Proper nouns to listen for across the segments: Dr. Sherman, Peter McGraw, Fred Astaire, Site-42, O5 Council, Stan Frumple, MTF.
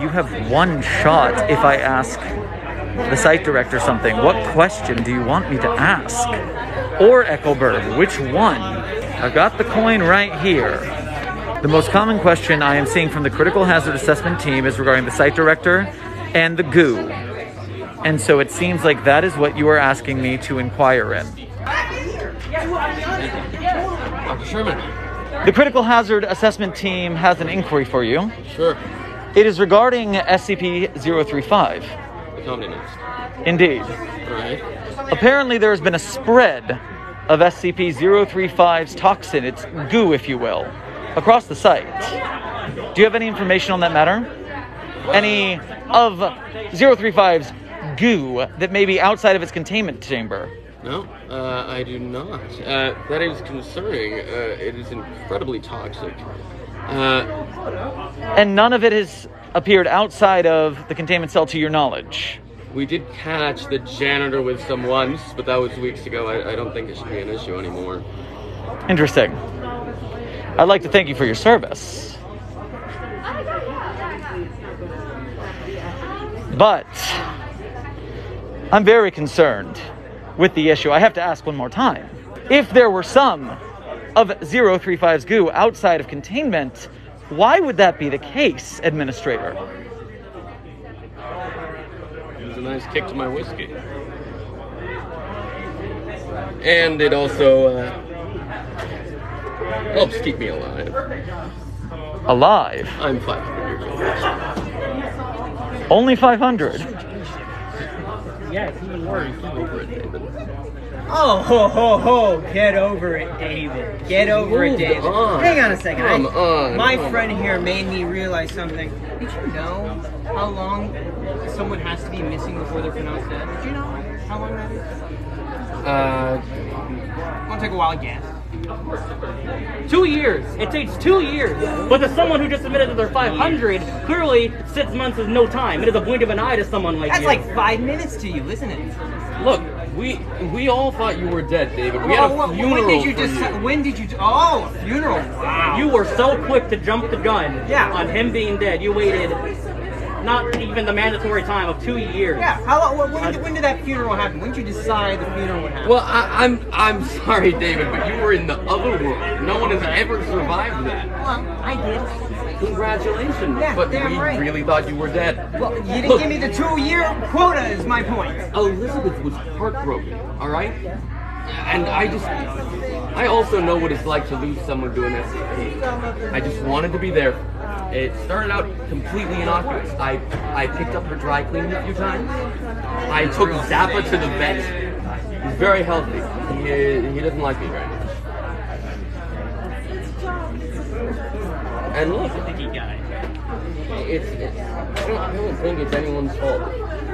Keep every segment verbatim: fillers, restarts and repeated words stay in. you have one shot if I ask the site director something. What question do you want me to ask? Or Eckelberg, which one? I've got the coin right here. The most common question I am seeing from the critical hazard assessment team is regarding the site director and the goo. And so it seems like that is what you are asking me to inquire in. Doctor Sherman. The critical hazard assessment team has an inquiry for you. Sure. It is regarding S C P zero three five. Indeed. All right. Apparently there has been a spread of S C P zero three five's toxin, its goo if you will, across the site. Do you have any information on that matter? Any of zero three five's goo that may be outside of its containment chamber? No, uh, I do not. Uh, that is concerning. Uh, it is incredibly toxic. Uh, and none of it is... appeared outside of the containment cell to your knowledge? We did catch the janitor with some once, but that was weeks ago. I, I don't think it should be an issue anymore. Interesting. I'd like to thank you for your service. But I'm very concerned with the issue. I have to ask one more time. If there were some of zero three five's goo outside of containment, why would that be the case, Administrator? It was a nice kick to my whiskey. And it also uh, helps keep me alive. Alive? I'm five hundred years old. Only five hundred? Yeah, it's even worse. Get over it, David. Oh, ho, ho, ho. Get over it, David. Get over it, David. On. Hang on a second. I, on, my on. friend here made me realize something. Did you know how long someone has to be missing before they're pronounced dead? Did you know how long that is? Uh, I'm gonna take a wild guess. Two years. It takes two years. But to someone who just admitted that they're five hundred, clearly six months is no time. It is a blink of an eye to someone like That's you. That's like five minutes to you, isn't it? Look, we we all thought you were dead, David. We well, had a well, funeral. When did you just? You. When did you? Oh, a funeral. Wow. You were so quick to jump the gun. Yeah. On him being dead, you waited. Not even the mandatory time of two years. Yeah. How long? When, when, when did that funeral happen? When did you decide the funeral would happen? Well, I, I'm I'm sorry, David, but you were in the other world. No one has ever survived that. Well, I did. Congratulations. Yeah, but damn we right. really thought you were dead. Well, you didn't Look, give me the two-year quota. Is my point. Elizabeth was heartbroken. All right. And I just, I also know what it's like to lose someone to an S C P. I just wanted to be there. It started out completely innocuous. I, I picked up her dry cleaning a few times. I took Zappa to the vet. He's very healthy. He, he doesn't like me very much. And look, I think he died. It's, it's, I don't, I don't think it's anyone's fault.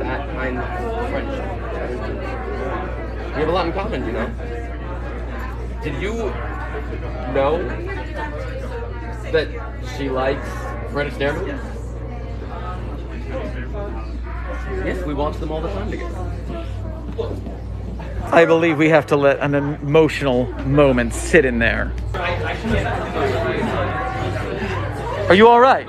That kind of friendship. We have a lot in common, you know. Did you know that she likes Fred Astaire? Yes. Yes, we watch them all the time together. I believe we have to let an emotional moment sit in there. Are you all right?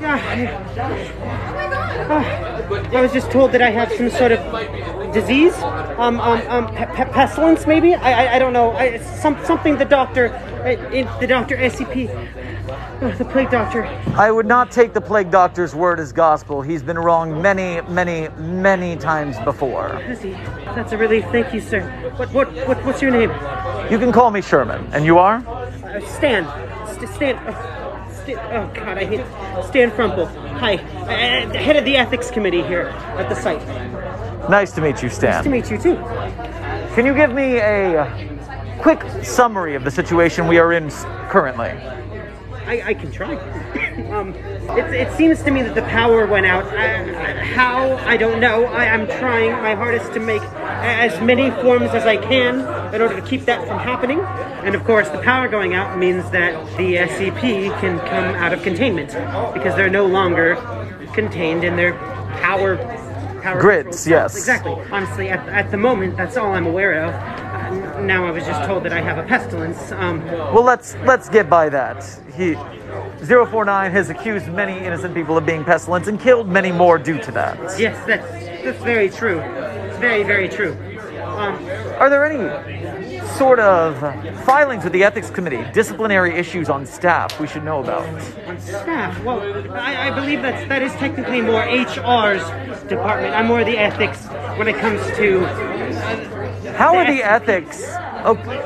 Yeah. Oh my God. Uh, I was just told that I have some sort of disease, um, um, um, pestilence maybe. I, I, I don't know. I, some, something the doctor, uh, the doctor S C P. Oh, the plague doctor. I would not take the plague doctor's word as gospel. He's been wrong many, many, many times before. Has he? That's a relief. Thank you, sir. What, what, what, what's your name? You can call me Sherman. And you are? Uh, Stan. St Stan. Oh, St oh, God, I hate Stan Frumple. Hi. Uh, the head of the ethics committee here at the site. Nice to meet you, Stan. Nice to meet you, too. Can you give me a quick summary of the situation we are in currently? I, I can try. um, it, it seems to me that the power went out. I, I, how? I don't know. I, I'm trying my hardest to make as many forms as I can in order to keep that from happening. And of course, the power going out means that the S C P can come out of containment because they're no longer contained in their power, power grids. Yes. Exactly. Honestly, at, at the moment, that's all I'm aware of. now I was just told that I have a pestilence. Um, well, let's let's get by that. He, zero four nine has accused many innocent people of being pestilence and killed many more due to that. Yes, that's, that's very true. It's very, very true. Um, Are there any sort of filings with the Ethics Committee, disciplinary issues on staff we should know about? On staff? Well, I, I believe that's, that is technically more H R's department. I'm more the ethics when it comes to... Uh, how the are the ethics... Okay,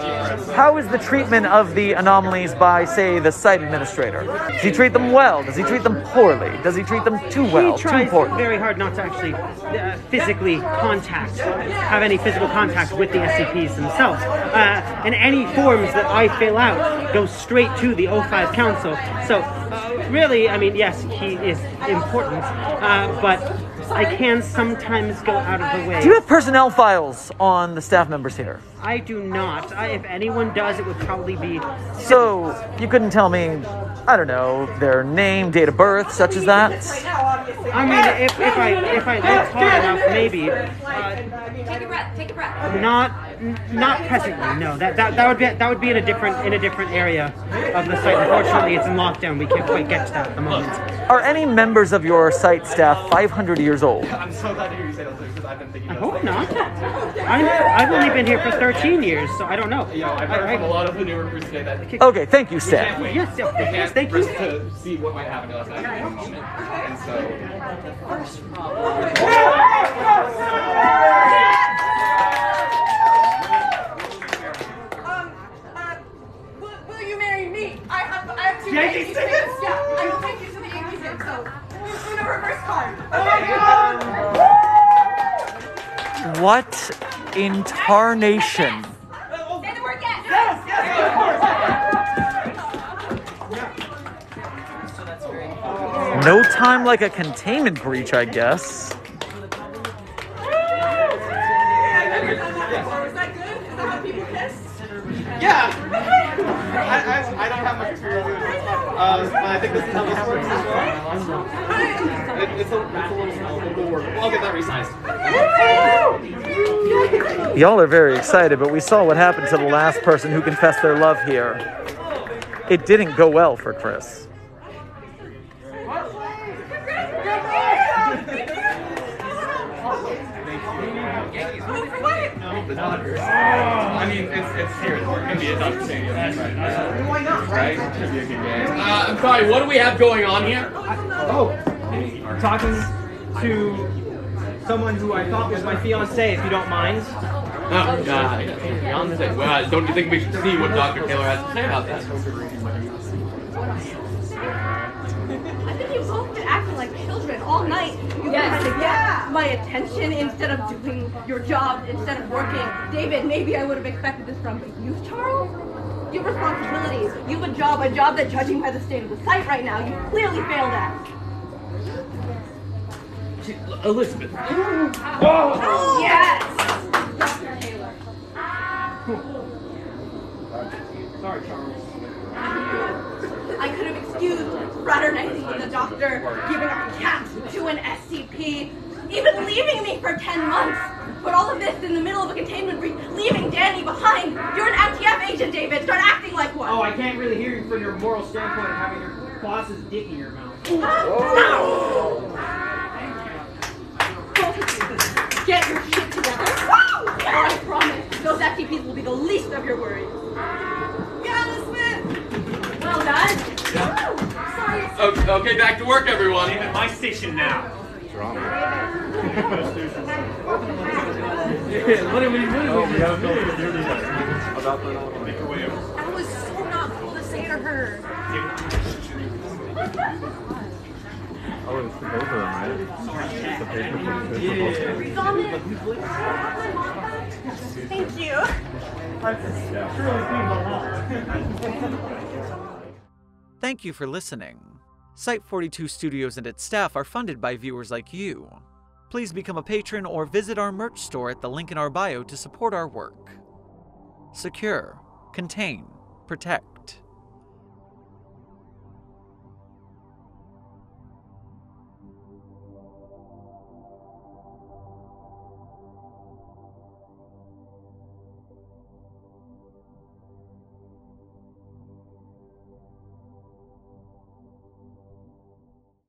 how is the treatment of the anomalies by, say, the site administrator? Does he treat them well? Does he treat them poorly? Does he treat them too well? He tries too very hard not to actually uh, physically contact, have any physical contact with the S C Ps themselves. Uh, and any forms that I fill out go straight to the O five Council. So, uh, really, I mean, yes, he is important, uh, but... I can sometimes go out of the way. Do you have personnel files on the staff members here? I do not. I, if anyone does, it would probably be... So, you couldn't tell me, I don't know, their name, date of birth, such as that? I mean, if, if I if I looked hard enough, maybe. Uh, take a breath, take a breath. Not... Not presently, no. That that that would be that would be in a different in a different area of the site. Unfortunately, it's in lockdown. We can't quite get to that at the moment. Are any members of your site staff five hundred years old? I'm so glad to hear you say that because I've been thinking. I hope not. I'm, I've only been here for thirteen years, so I don't know. Yeah, I've heard from a lot of the new recruits today that. Okay, thank you, Seth. Yes, yes, thank you. To see what might happen to us at any moment, and so. I have, I have two Yankees tickets? Yeah, I will take you to the Yankees game, so please do the reverse card. Okay. What in tarnation? Say the word yes! Yes, yes, of course! No time like a containment breach, I guess. Uh, I think this is how this works as well. It, it's, a, it's a little small, but we'll work. I'll get that resized. Y'all are very excited, but we saw what happened to the last person who confessed their love here. It didn't go well for Chris. I mean, it's, it's here. It's going to be a Dodger Stadium. Why not? Right? It should be a good game. Uh, I'm sorry, what do we have going on here? I, oh, I'm talking to someone who I thought was my fiancé, if you don't mind. Oh, God. Fiancé. Well, don't you think we should see what Doctor Taylor has to say about that? I think you both been acting like children all night. You yes. had to get my attention instead of doing your job, instead of working. David, maybe I would have expected this from you, Charles. You have responsibilities. You have a job, a job that, judging by the state of the site right now, you clearly failed at. She, Elizabeth. Oh. Oh. Yes. Doctor Taylor. Cool. Sorry, Charles. I could have excused fraternizing with the doctor, giving our cat to an S C P, even leaving me for ten months. But all of this in the middle of a containment breach, leaving Danny behind. You're an M T F agent, David. Start acting like one. Oh, I can't really hear you from your moral standpoint of having your boss's dick in your mouth. Oh. Oh. Get your shit together. Oh. I promise, those S C Ps will be the least of your worries. Well done. Yeah. Oh, sorry. Okay, back to work, everyone. I'm at my station now. Drama. What are we doing? Oh, we have to about the make your way over. I was so not cool to say to her. Oh, it's the over, right? It's the paper. Thank you. Thank you for listening. Site forty-two Studios and its staff are funded by viewers like you. Please become a patron or visit our merch store at the link in our bio to support our work. Secure, contain, protect.